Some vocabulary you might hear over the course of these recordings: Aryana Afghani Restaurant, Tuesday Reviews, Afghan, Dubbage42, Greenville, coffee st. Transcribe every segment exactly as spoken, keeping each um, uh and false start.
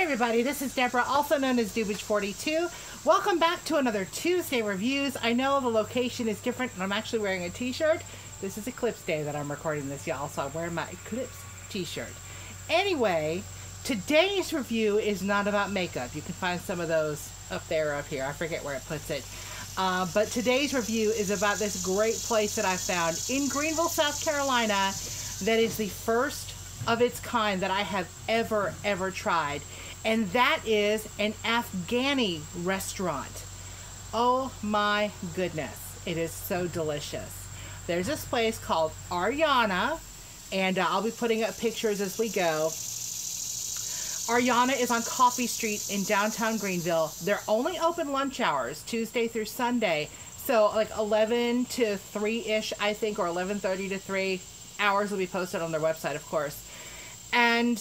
Hey everybody, this is Deborah, also known as Dubbage forty-two. Welcome back to another Tuesday Reviews. I know the location is different and I'm actually wearing a t-shirt. This is Eclipse Day that I'm recording this, y'all, so I'm wearing my Eclipse t-shirt. Anyway, today's review is not about makeup. You can find some of those up there or up here. I forget where it puts it. Uh, but today's review is about this great place that I found in Greenville, South Carolina, that is the first of its kind that I have ever, ever tried. And that is an Afghani restaurant. Oh my goodness, it is so delicious. There's this place called Aryana, and uh, I'll be putting up pictures as we go. Aryana is on Coffee Street in downtown Greenville. They're only open lunch hours, Tuesday through Sunday. So like eleven to three-ish, I think, or eleven thirty to three. Hours will be posted on their website, of course. And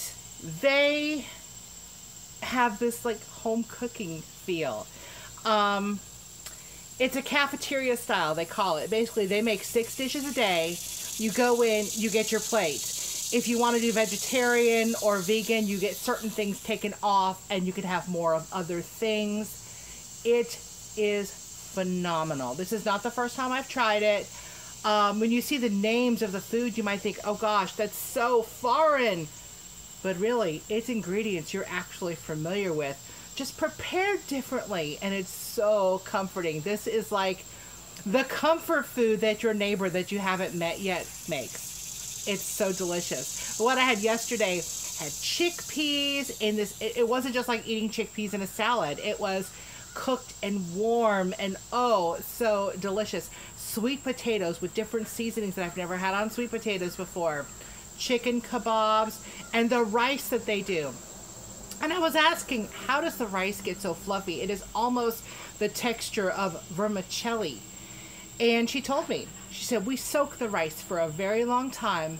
they have this like home cooking feel. Um, it's a cafeteria style, they call it. Basically, they make six dishes a day. You go in, you get your plate. If you want to do vegetarian or vegan, you get certain things taken off and you can have more of other things. It is phenomenal. This is not the first time I've tried it. Um, when you see the names of the food, you might think, oh gosh, that's so foreign. But really, it's ingredients you're actually familiar with, just prepared differently. And it's so comforting. This is like the comfort food that your neighbor that you haven't met yet makes. It's so delicious. What I had yesterday had chickpeas in this. It, it wasn't just like eating chickpeas in a salad. It was cooked and warm and oh, so delicious. Sweet potatoes with different seasonings that I've never had on sweet potatoes before. Chicken kebabs and the rice that they do. And I was asking, how does the rice get so fluffy? It is almost the texture of vermicelli. And she told me, she said, we soak the rice for a very long time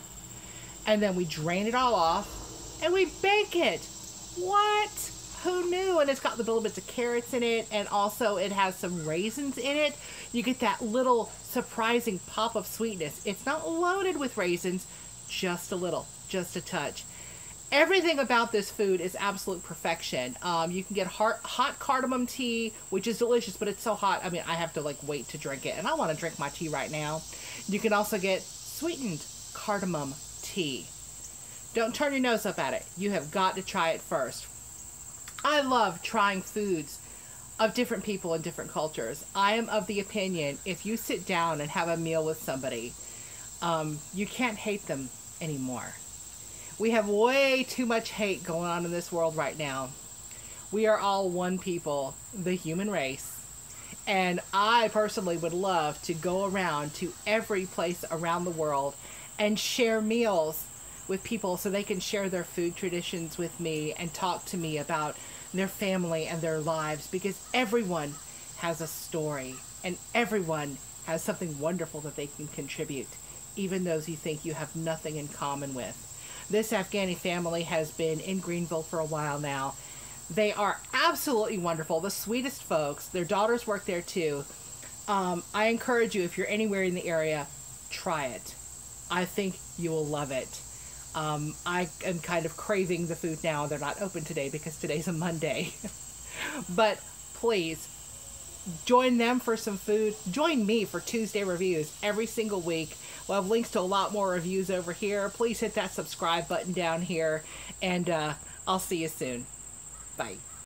and then we drain it all off and we bake it. What? Who knew? And it's got the little bits of carrots in it, and also it has some raisins in it. You get that little surprising pop of sweetness. It's not loaded with raisins, just a little, just a touch. Everything about this food is absolute perfection. Um, you can get hot, hot cardamom tea, which is delicious, but it's so hot. I mean, I have to like wait to drink it, and I want to drink my tea right now. You can also get sweetened cardamom tea. Don't turn your nose up at it. You have got to try it first. I love trying foods of different people and different cultures. I am of the opinion, if you sit down and have a meal with somebody, um, you can't hate them anymore. We have way too much hate going on in this world right now. We are all one people, the human race. And I personally would love to go around to every place around the world and share meals with people so they can share their food traditions with me and talk to me about their family and their lives, because everyone has a story and everyone has something wonderful that they can contribute, even those you think you have nothing in common with. This Afghani family has been in Greenville for a while now. They are absolutely wonderful, the sweetest folks. Their daughters work there too. Um, I encourage you, if you're anywhere in the area, try it. I think you will love it. Um, I am kind of craving the food now. They're not open today because today's a Monday. But please join them for some food. Join me for Tuesday Reviews every single week. We'll have links to a lot more reviews over here. Please hit that subscribe button down here, and uh, I'll see you soon. Bye.